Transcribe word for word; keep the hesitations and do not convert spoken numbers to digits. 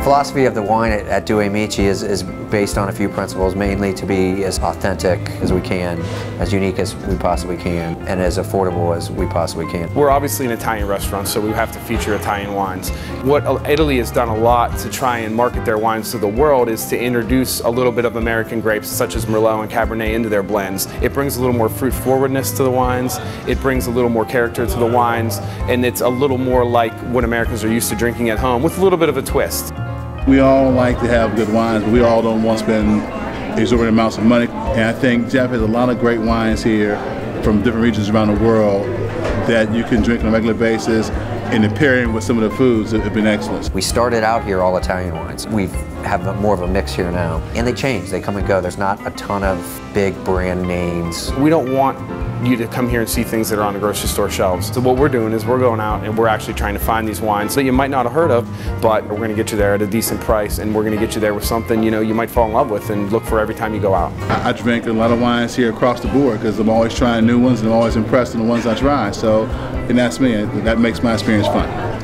The philosophy of the wine at, at Due Amici is, is based on a few principles, mainly to be as authentic as we can, as unique as we possibly can, and as affordable as we possibly can. We're obviously an Italian restaurant, so we have to feature Italian wines. What Italy has done a lot to try and market their wines to the world is to introduce a little bit of American grapes, such as Merlot and Cabernet, into their blends. It brings a little more fruit forwardness to the wines, it brings a little more character to the wines, and it's a little more like what Americans are used to drinking at home, with a little bit of a twist. We all like to have good wines, but we all don't want to spend exorbitant amounts of money. And I think Jeff has a lot of great wines here from different regions around the world that you can drink on a regular basis, and the pairing with some of the foods have been excellent. We started out here all Italian wines. We have a, more of a mix here now, and they change. They come and go. There's not a ton of big brand names. We don't want you to come here and see things that are on the grocery store shelves. So what we're doing is we're going out and we're actually trying to find these wines that you might not have heard of, but we're going to get you there at a decent price, and we're going to get you there with something you know you might fall in love with and look for every time you go out. I, I drink a lot of wines here across the board because I'm always trying new ones and I'm always impressed in the ones I try. So, and that's me. That makes my experience fun.